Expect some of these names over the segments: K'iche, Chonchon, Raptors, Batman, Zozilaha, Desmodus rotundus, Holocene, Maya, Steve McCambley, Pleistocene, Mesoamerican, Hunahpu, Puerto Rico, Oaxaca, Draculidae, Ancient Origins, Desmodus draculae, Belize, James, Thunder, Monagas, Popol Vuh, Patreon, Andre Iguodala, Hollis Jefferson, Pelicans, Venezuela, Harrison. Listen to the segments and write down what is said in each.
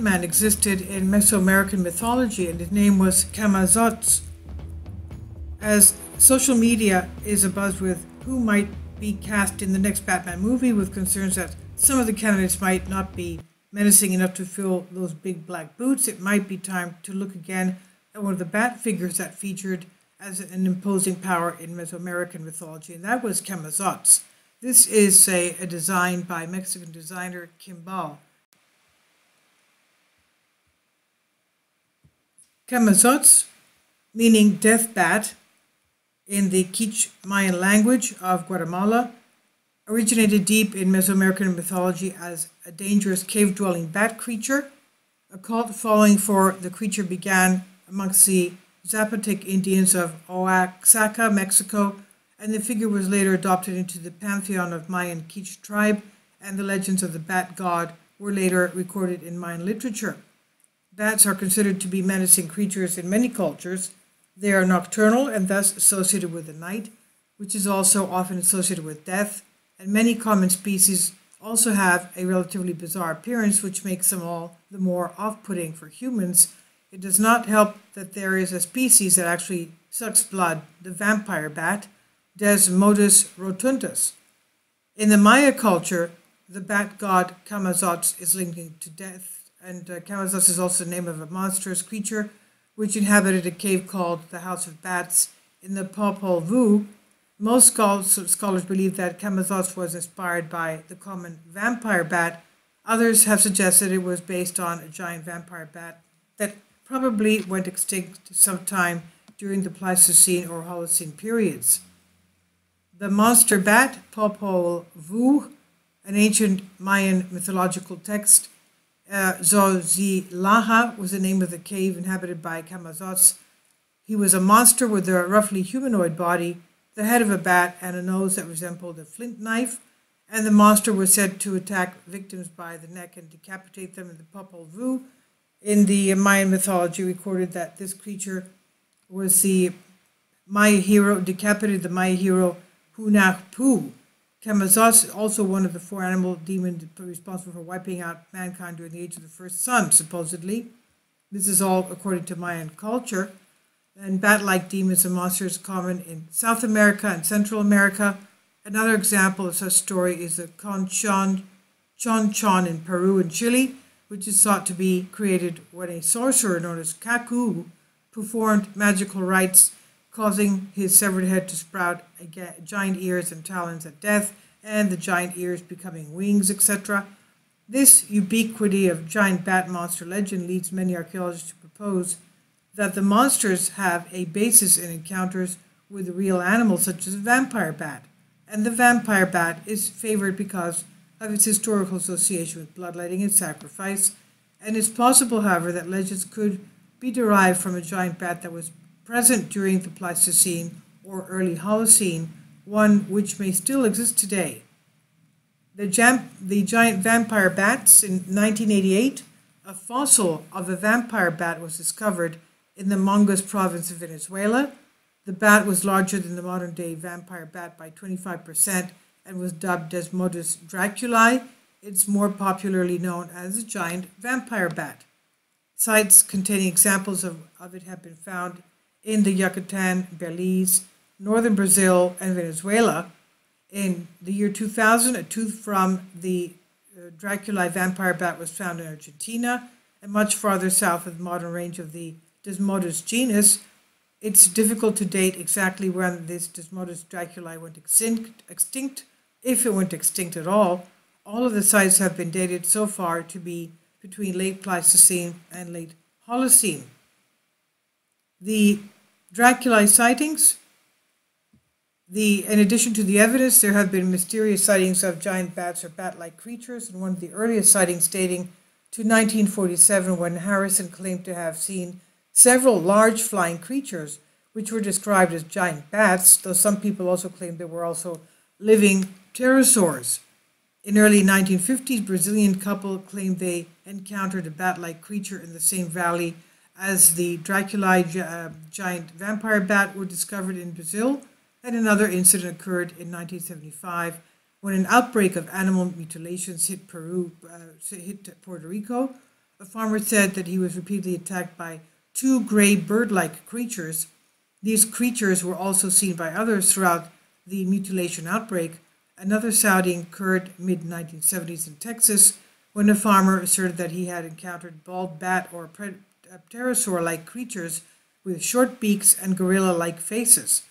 man existed in Mesoamerican mythology, and his name was Camazotz. As social media is abuzz with who might be cast in the next Batman movie, with concerns that some of the candidates might not be menacing enough to fill those big black boots, it might be time to look again at one of the bat figures that featured as an imposing power in Mesoamerican mythology, and that was Camazotz. This is a design by Mexican designer Kimball. Camazotz, meaning death bat, in the K'iche Mayan language of Guatemala, originated deep in Mesoamerican mythology as a dangerous cave-dwelling bat creature. A cult following for the creature began amongst the Zapotec Indians of Oaxaca, Mexico, and the figure was later adopted into the pantheon of Mayan K'iche tribe, and the legends of the bat god were later recorded in Mayan literature. Bats are considered to be menacing creatures in many cultures. They are nocturnal and thus associated with the night, which is also often associated with death, and many common species also have a relatively bizarre appearance, which makes them all the more off-putting for humans. It does not help that there is a species that actually sucks blood, the vampire bat, Desmodus rotundus. In the Maya culture, the bat god Camazotz is linked to death, and Camazotz is also the name of a monstrous creature which inhabited a cave called the House of Bats in the Popol Vuh. Most scholars believe that Camazotz was inspired by the common vampire bat. Others have suggested it was based on a giant vampire bat that probably went extinct sometime during the Pleistocene or Holocene periods. The monster bat, Popol Vuh, an ancient Mayan mythological text, Zozilaha was the name of the cave inhabited by Camazotz. He was a monster with a roughly humanoid body, the head of a bat, and a nose that resembled a flint knife, and the monster was said to attack victims by the neck and decapitate them. In the Popol Vuh, in the Mayan mythology, recorded that this creature was the Maya hero, decapitated the Maya hero Hunahpu. Camazotz is also one of the four animal demons responsible for wiping out mankind during the age of the first sun, supposedly. This is all according to Mayan culture. And bat-like demons and monsters common in South America and Central America. Another example of such story is the Chonchon in Peru and Chile, which is thought to be created when a sorcerer known as Kaku performed magical rites, causing his severed head to sprout giant ears and talons at death, and the giant ears becoming wings, etc. This ubiquity of giant bat monster legend leads many archaeologists to propose that the monsters have a basis in encounters with real animals such as a vampire bat, and the vampire bat is favored because of its historical association with bloodletting and sacrifice, and it's possible, however, that legends could be derived from a giant bat that was present during the Pleistocene or early Holocene, one which may still exist today. The giant vampire bats. In 1988, a fossil of a vampire bat was discovered in the Monagas province of Venezuela. The bat was larger than the modern-day vampire bat by 25% and was dubbed Desmodus draculae. It's more popularly known as the giant vampire bat. Sites containing examples of it have been found in the Yucatan, Belize, northern Brazil, and Venezuela. In the year 2000, a tooth from the Draculae vampire bat was found in Argentina, and much farther south of the modern range of the Desmodus genus. It's difficult to date exactly when this Desmodus draculae went extinct, if it went extinct at all. All of the sites have been dated so far to be between late Pleistocene and late Holocene. The Draculae sightings. In addition to the evidence, there have been mysterious sightings of giant bats or bat-like creatures, and one of the earliest sightings dating to 1947, when Harrison claimed to have seen several large flying creatures, which were described as giant bats, though some people also claimed there were also living pterosaurs. In early 1950s, Brazilian couple claimed they encountered a bat-like creature in the same valley as the Draculae giant vampire bat were discovered in Brazil, and another incident occurred in 1975 when an outbreak of animal mutilations hit Puerto Rico. The farmer said that he was repeatedly attacked by two gray bird-like creatures. These creatures were also seen by others throughout the mutilation outbreak. Another sighting occurred mid-1970s in Texas, when a farmer asserted that he had encountered bald bat or pterosaur-like creatures with short beaks and gorilla-like faces.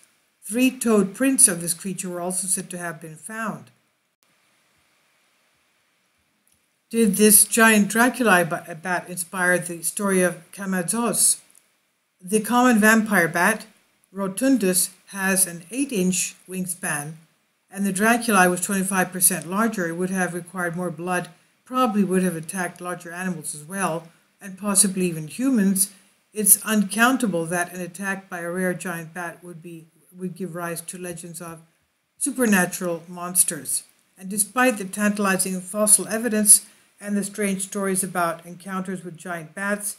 Three-toed prints of this creature were also said to have been found. Did this giant Draculidae bat inspire the story of Camazotz? The common vampire bat, Rotundus, has an 8-inch wingspan, and the Draculidae was 25% larger. It would have required more blood, probably would have attacked larger animals as well, and possibly even humans. It's uncountable that an attack by a rare giant bat would give rise to legends of supernatural monsters. And despite the tantalizing fossil evidence and the strange stories about encounters with giant bats,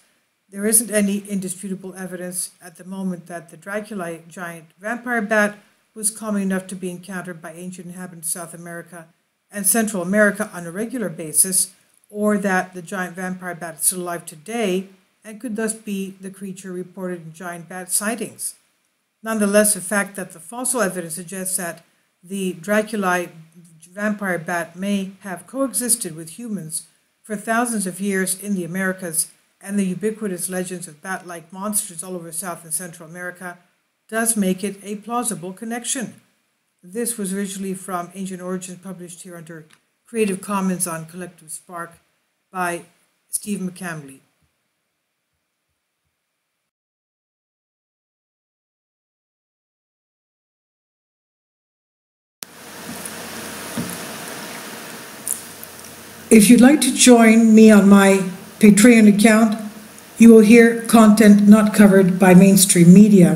there isn't any indisputable evidence at the moment that the Draculidae giant vampire bat was common enough to be encountered by ancient inhabitants of South America and Central America on a regular basis, or that the giant vampire bat is still alive today and could thus be the creature reported in giant bat sightings. Nonetheless, the fact that the fossil evidence suggests that the Draculidae vampire bat may have coexisted with humans for thousands of years in the Americas, and the ubiquitous legends of bat-like monsters all over South and Central America does make it a plausible connection. This was originally from Ancient Origins, published here under Creative Commons on Collective Spark by Steve McCambley. If you'd like to join me on my Patreon account, you will hear content not covered by mainstream media.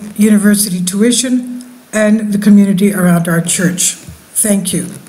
university tuition and the community around our church. Thank you.